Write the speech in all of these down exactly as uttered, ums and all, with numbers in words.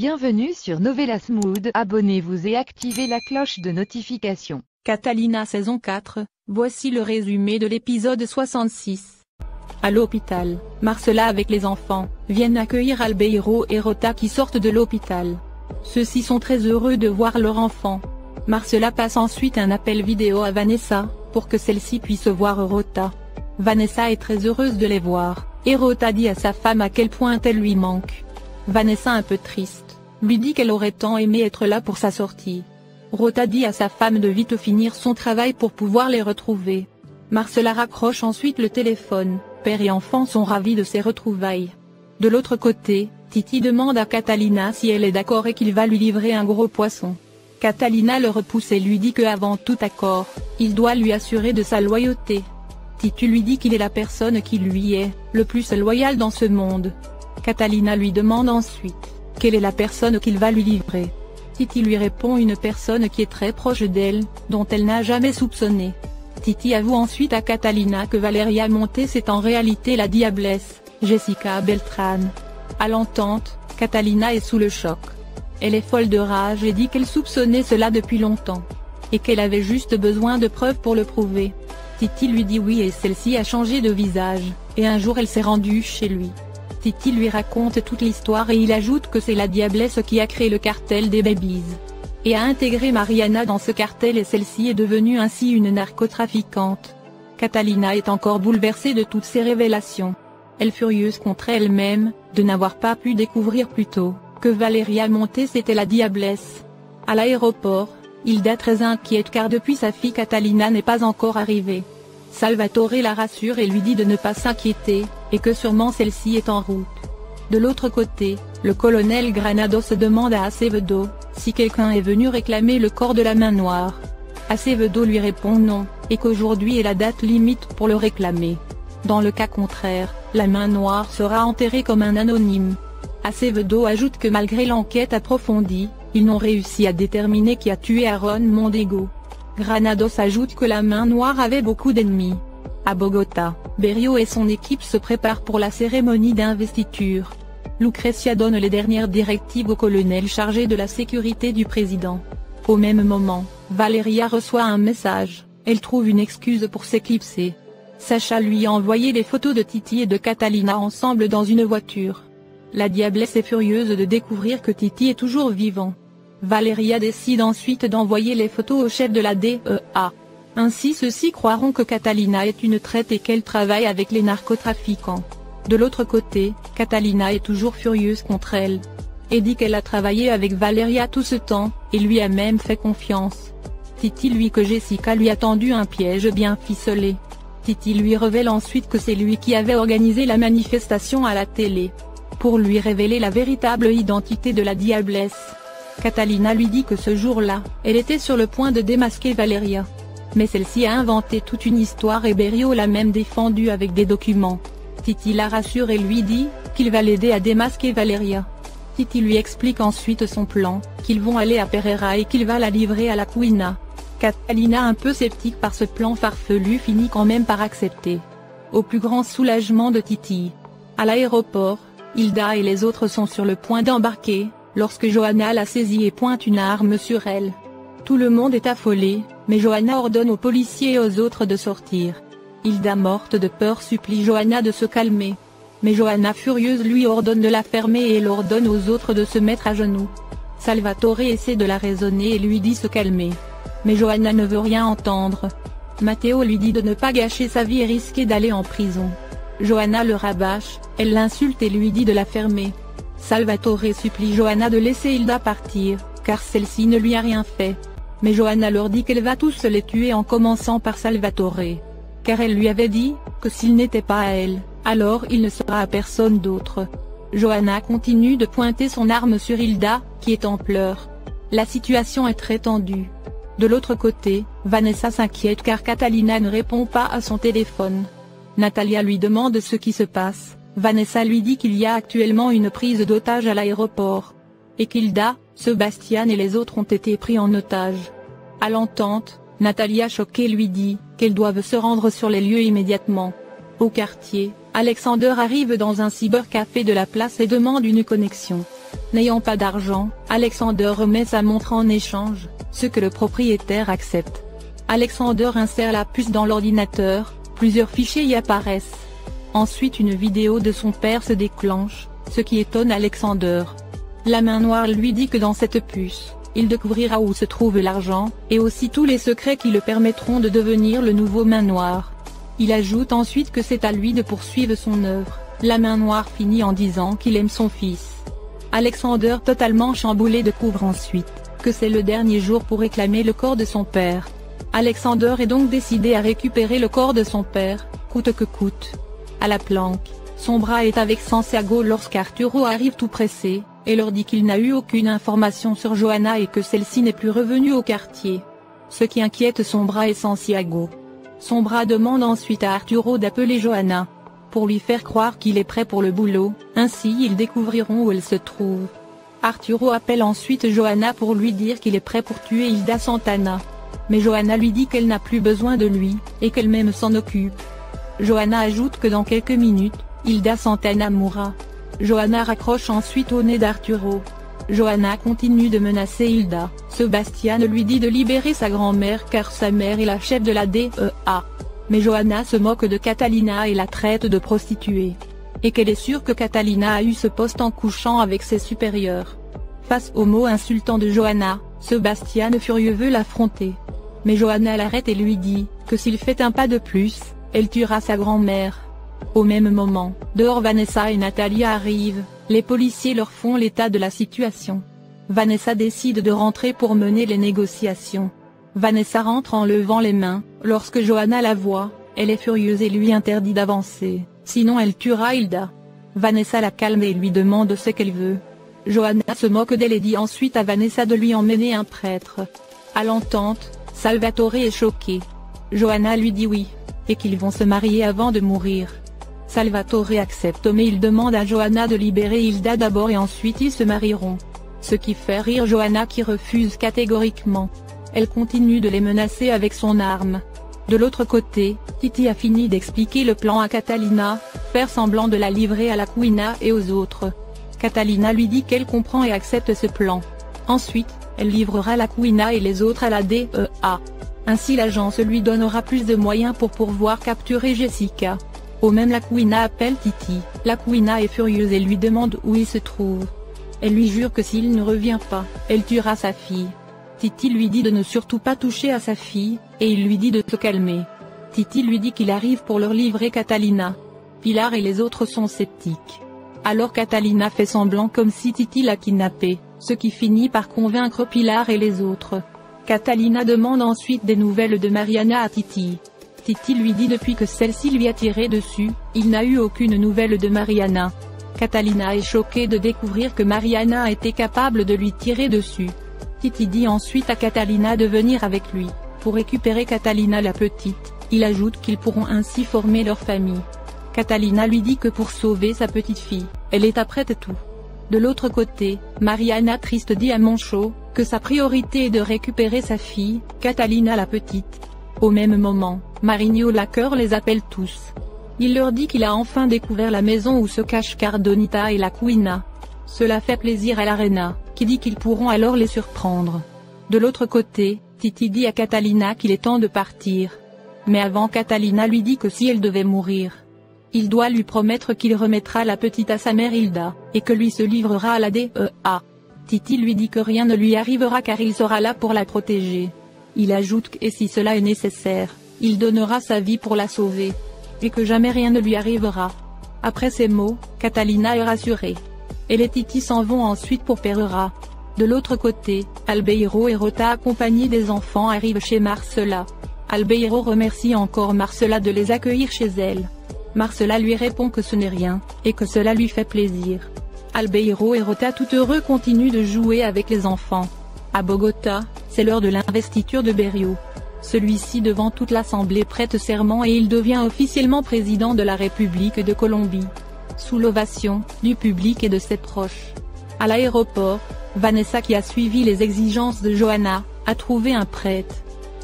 Bienvenue sur NovelasMood, abonnez-vous et activez la cloche de notification. Catalina saison quatre, voici le résumé de l'épisode soixante-six. À l'hôpital, Marcela avec les enfants, viennent accueillir Albeiro et Rota qui sortent de l'hôpital. Ceux-ci sont très heureux de voir leur enfant. Marcela passe ensuite un appel vidéo à Vanessa, pour que celle-ci puisse voir Rota. Vanessa est très heureuse de les voir, et Rota dit à sa femme à quel point elle lui manque. Vanessa, un peu triste, lui dit qu'elle aurait tant aimé être là pour sa sortie. Rota dit à sa femme de vite finir son travail pour pouvoir les retrouver. Marcela raccroche ensuite le téléphone, père et enfant sont ravis de ces retrouvailles. De l'autre côté, Titi demande à Catalina si elle est d'accord et qu'il va lui livrer un gros poisson. Catalina le repousse et lui dit que avant tout accord, il doit lui assurer de sa loyauté. Titi lui dit qu'il est la personne qui lui est, le plus loyal dans ce monde. Catalina lui demande ensuite, quelle est la personne qu'il va lui livrer. Titi lui répond une personne qui est très proche d'elle, dont elle n'a jamais soupçonné. Titi avoue ensuite à Catalina que Valeria Montez est en réalité la diablesse, Jessica Beltran. À l'entente, Catalina est sous le choc. Elle est folle de rage et dit qu'elle soupçonnait cela depuis longtemps. Et qu'elle avait juste besoin de preuves pour le prouver. Titi lui dit oui et celle-ci a changé de visage, et un jour elle s'est rendue chez lui. Titi lui raconte toute l'histoire et il ajoute que c'est la diablesse qui a créé le cartel des babies. Et a intégré Mariana dans ce cartel et celle-ci est devenue ainsi une narcotrafiquante. Catalina est encore bouleversée de toutes ces révélations. Elle est furieuse contre elle-même, de n'avoir pas pu découvrir plus tôt, que Valeria Montez était la diablesse. À l'aéroport, Hilda très inquiète car depuis sa fille Catalina n'est pas encore arrivée. Salvatore la rassure et lui dit de ne pas s'inquiéter, et que sûrement celle-ci est en route. De l'autre côté, le colonel Granados demande à Acevedo, si quelqu'un est venu réclamer le corps de la main noire. Acevedo lui répond non, et qu'aujourd'hui est la date limite pour le réclamer. Dans le cas contraire, la main noire sera enterrée comme un anonyme. Acevedo ajoute que malgré l'enquête approfondie, ils n'ont réussi à déterminer qui a tué Aaron Mondego. Granados ajoute que la main noire avait beaucoup d'ennemis. À Bogota, Berio et son équipe se préparent pour la cérémonie d'investiture. Lucrecia donne les dernières directives au colonel chargé de la sécurité du président. Au même moment, Valeria reçoit un message, elle trouve une excuse pour s'éclipser. Sacha lui a envoyé les photos de Titi et de Catalina ensemble dans une voiture. La diablesse est furieuse de découvrir que Titi est toujours vivant. Valeria décide ensuite d'envoyer les photos au chef de la D E A. Ainsi ceux-ci croiront que Catalina est une traite et qu'elle travaille avec les narcotrafiquants. De l'autre côté, Catalina est toujours furieuse contre elle. Elle dit qu'elle a travaillé avec Valeria tout ce temps, et lui a même fait confiance. Titi lui que Jessica lui a tendu un piège bien ficelé. Titi lui révèle ensuite que c'est lui qui avait organisé la manifestation à la télé. Pour lui révéler la véritable identité de la diablesse. Catalina lui dit que ce jour-là, elle était sur le point de démasquer Valeria. Mais celle-ci a inventé toute une histoire et Berio l'a même défendue avec des documents. Titi la rassure et lui dit, qu'il va l'aider à démasquer Valeria. Titi lui explique ensuite son plan, qu'ils vont aller à Pereira et qu'il va la livrer à la Quina. Catalina un peu sceptique par ce plan farfelu finit quand même par accepter. Au plus grand soulagement de Titi. À l'aéroport, Hilda et les autres sont sur le point d'embarquer, lorsque Johanna la saisit et pointe une arme sur elle. Tout le monde est affolé, mais Johanna ordonne aux policiers et aux autres de sortir. Hilda morte de peur supplie Johanna de se calmer. Mais Johanna furieuse lui ordonne de la fermer et elle ordonne aux autres de se mettre à genoux. Salvatore essaie de la raisonner et lui dit se calmer. Mais Johanna ne veut rien entendre. Matteo lui dit de ne pas gâcher sa vie et risquer d'aller en prison. Johanna le rabâche, elle l'insulte et lui dit de la fermer. Salvatore supplie Johanna de laisser Hilda partir, car celle-ci ne lui a rien fait. Mais Johanna leur dit qu'elle va tous les tuer en commençant par Salvatore. Car elle lui avait dit, que s'il n'était pas à elle, alors il ne sera à personne d'autre. Johanna continue de pointer son arme sur Hilda, qui est en pleurs. La situation est très tendue. De l'autre côté, Vanessa s'inquiète car Catalina ne répond pas à son téléphone. Natalia lui demande ce qui se passe, Vanessa lui dit qu'il y a actuellement une prise d'otage à l'aéroport. Et qu'Hilda, Sebastian et les autres ont été pris en otage. À l'entente, Natalia choquée lui dit, qu'elles doivent se rendre sur les lieux immédiatement. Au quartier, Alexander arrive dans un cybercafé de la place et demande une connexion. N'ayant pas d'argent, Alexander remet sa montre en échange, ce que le propriétaire accepte. Alexander insère la puce dans l'ordinateur, plusieurs fichiers y apparaissent. Ensuite une vidéo de son père se déclenche, ce qui étonne Alexander. La main noire lui dit que dans cette puce, il découvrira où se trouve l'argent, et aussi tous les secrets qui le permettront de devenir le nouveau main noire. Il ajoute ensuite que c'est à lui de poursuivre son œuvre. La main noire finit en disant qu'il aime son fils. Alexander, totalement chamboulé, découvre ensuite que c'est le dernier jour pour réclamer le corps de son père. Alexander est donc décidé à récupérer le corps de son père, coûte que coûte. À la planque, son bras est avec Santiago lorsqu'Arturo arrive tout pressé, et leur dit qu'il n'a eu aucune information sur Johanna et que celle-ci n'est plus revenue au quartier. Ce qui inquiète son bras et Santiago. Son bras demande ensuite à Arturo d'appeler Johanna, pour lui faire croire qu'il est prêt pour le boulot, ainsi ils découvriront où elle se trouve. Arturo appelle ensuite Johanna pour lui dire qu'il est prêt pour tuer Hilda Santana. Mais Johanna lui dit qu'elle n'a plus besoin de lui, et qu'elle-même s'en occupe. Johanna ajoute que dans quelques minutes, Hilda Santana mourra. Johanna raccroche ensuite au nez d'Arturo. Johanna continue de menacer Hilda, Sebastian lui dit de libérer sa grand-mère car sa mère est la chef de la D E A. Mais Johanna se moque de Catalina et la traite de prostituée. Et qu'elle est sûre que Catalina a eu ce poste en couchant avec ses supérieurs. Face aux mots insultants de Johanna, Sebastian furieux veut l'affronter. Mais Johanna l'arrête et lui dit que s'il fait un pas de plus, elle tuera sa grand-mère. Au même moment, dehors Vanessa et Natalia arrivent, les policiers leur font l'état de la situation. Vanessa décide de rentrer pour mener les négociations. Vanessa rentre en levant les mains, lorsque Johanna la voit, elle est furieuse et lui interdit d'avancer, sinon elle tuera Hilda. Vanessa la calme et lui demande ce qu'elle veut. Johanna se moque d'elle et dit ensuite à Vanessa de lui emmener un prêtre. À l'entente, Salvatore est choqué. Johanna lui dit oui, et qu'ils vont se marier avant de mourir. Salvatore accepte mais il demande à Johanna de libérer Hilda d'abord et ensuite ils se marieront. Ce qui fait rire Johanna qui refuse catégoriquement. Elle continue de les menacer avec son arme. De l'autre côté, Titi a fini d'expliquer le plan à Catalina, faire semblant de la livrer à la Quina et aux autres. Catalina lui dit qu'elle comprend et accepte ce plan. Ensuite, elle livrera la Quina et les autres à la D E A. Ainsi l'agence lui donnera plus de moyens pour pouvoir capturer Jessica. Au même la Quina appelle Titi, la Quina est furieuse et lui demande où il se trouve. Elle lui jure que s'il ne revient pas, elle tuera sa fille. Titi lui dit de ne surtout pas toucher à sa fille, et il lui dit de se calmer. Titi lui dit qu'il arrive pour leur livrer Catalina. Pilar et les autres sont sceptiques. Alors Catalina fait semblant comme si Titi l'a kidnappée, ce qui finit par convaincre Pilar et les autres. Catalina demande ensuite des nouvelles de Mariana à Titi. Titi lui dit depuis que celle-ci lui a tiré dessus, il n'a eu aucune nouvelle de Mariana. Catalina est choquée de découvrir que Mariana était capable de lui tirer dessus. Titi dit ensuite à Catalina de venir avec lui, pour récupérer Catalina la petite, il ajoute qu'ils pourront ainsi former leur famille. Catalina lui dit que pour sauver sa petite fille, elle est prête à tout. De l'autre côté, Mariana triste dit à Monchot que sa priorité est de récupérer sa fille, Catalina la petite. Au même moment, Marigno Lacoeur les appelle tous. Il leur dit qu'il a enfin découvert la maison où se cachent Cardonita et la Quina. Cela fait plaisir à l'Arena, qui dit qu'ils pourront alors les surprendre. De l'autre côté, Titi dit à Catalina qu'il est temps de partir. Mais avant Catalina lui dit que si elle devait mourir, il doit lui promettre qu'il remettra la petite à sa mère Hilda, et que lui se livrera à la D E A. Titi lui dit que rien ne lui arrivera car il sera là pour la protéger. Il ajoute que si cela est nécessaire, il donnera sa vie pour la sauver. Et que jamais rien ne lui arrivera. Après ces mots, Catalina est rassurée. Et les Titi s'en vont ensuite pour Pereira. De l'autre côté, Albeiro et Rota accompagnés des enfants arrivent chez Marcela. Albeiro remercie encore Marcela de les accueillir chez elle. Marcela lui répond que ce n'est rien, et que cela lui fait plaisir. Albeiro et Rota tout heureux continuent de jouer avec les enfants. À Bogota, c'est l'heure de l'investiture de Berio. Celui-ci devant toute l'Assemblée prête serment et il devient officiellement président de la République de Colombie. Sous l'ovation du public et de ses proches. À l'aéroport, Vanessa qui a suivi les exigences de Johanna, a trouvé un prêtre.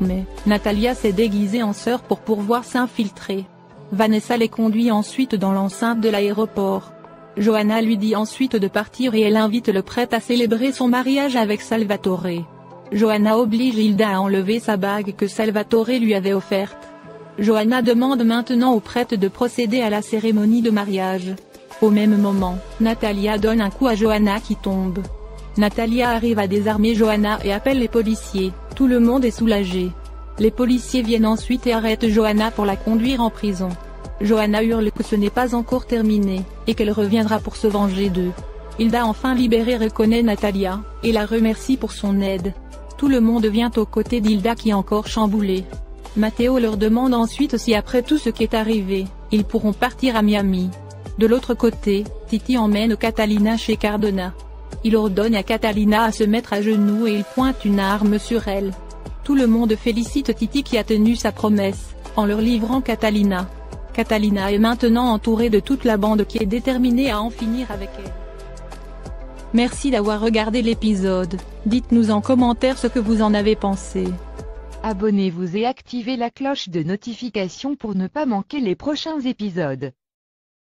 Mais, Natalia s'est déguisée en sœur pour pouvoir s'infiltrer. Vanessa les conduit ensuite dans l'enceinte de l'aéroport. Johanna lui dit ensuite de partir et elle invite le prêtre à célébrer son mariage avec Salvatore. Johanna oblige Hilda à enlever sa bague que Salvatore lui avait offerte. Johanna demande maintenant au prêtre de procéder à la cérémonie de mariage. Au même moment, Natalia donne un coup à Johanna qui tombe. Natalia arrive à désarmer Johanna et appelle les policiers, tout le monde est soulagé. Les policiers viennent ensuite et arrêtent Johanna pour la conduire en prison. Johanna hurle que ce n'est pas encore terminé, et qu'elle reviendra pour se venger d'eux. Hilda, enfin libérée, reconnaît Natalia, et la remercie pour son aide. Tout le monde vient aux côtés d'Hilda qui est encore chamboulée. Matteo leur demande ensuite si après tout ce qui est arrivé, ils pourront partir à Miami. De l'autre côté, Titi emmène Catalina chez Cardona. Il ordonne à Catalina à se mettre à genoux et il pointe une arme sur elle. Tout le monde félicite Titi qui a tenu sa promesse, en leur livrant Catalina. Catalina est maintenant entourée de toute la bande qui est déterminée à en finir avec elle. Merci d'avoir regardé l'épisode, dites-nous en commentaire ce que vous en avez pensé. Abonnez-vous et activez la cloche de notification pour ne pas manquer les prochains épisodes.